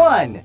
1.